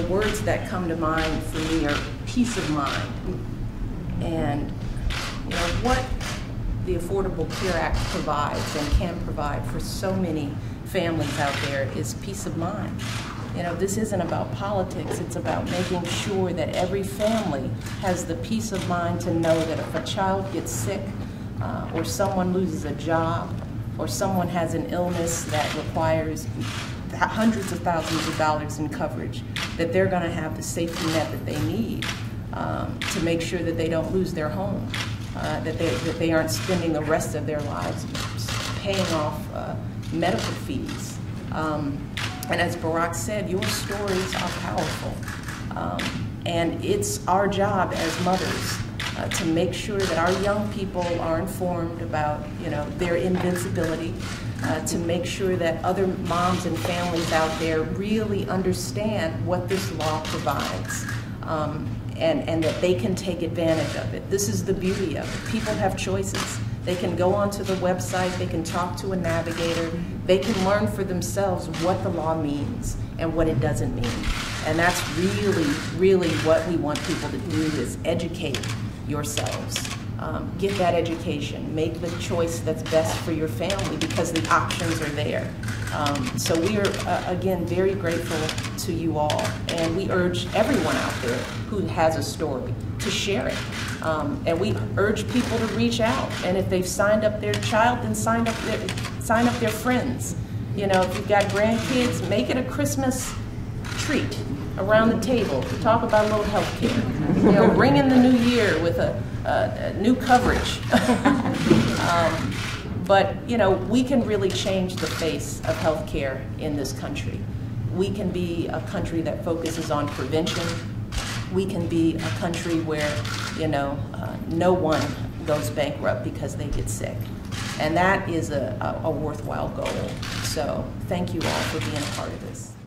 the words that come to mind for me are peace of mind. And you know, what the Affordable Care Act provides and can provide for so many families out there is peace of mind. You know, this isn't about politics, it's about making sure that every family has the peace of mind to know that if a child gets sick or someone loses a job or someone has an illness that requires hundreds of thousands of dollars in coverage, that they're going to have the safety net that they need to make sure that they don't lose their home, that they aren't spending the rest of their lives paying off medical fees. And as Barack said, your stories are powerful. And it's our job as mothers to make sure that our young people are informed about, you know, their invincibility, to make sure that other moms and families out there really understand what this law provides and that they can take advantage of it. This is the beauty of it. People have choices. They can go onto the website, they can talk to a navigator, they can learn for themselves what the law means and what it doesn't mean. And that's really, really what we want people to do, is educate yourselves. Get that education, make the choice that's best for your family, because the options are there. So we are, again, very grateful to you all, and we urge everyone out there who has a story to share it. And we urge people to reach out, and if they've signed up their child, then sign up their friends. You know, if you've got grandkids, make it a Christmas treat around the table. Talk about a little health care. You know, bring in the new year with a new coverage. But you know, we can really change the face of healthcare in this country. We can be a country that focuses on prevention. We can be a country where, you know, no one goes bankrupt because they get sick, and that is a worthwhile goal. So thank you all for being a part of this.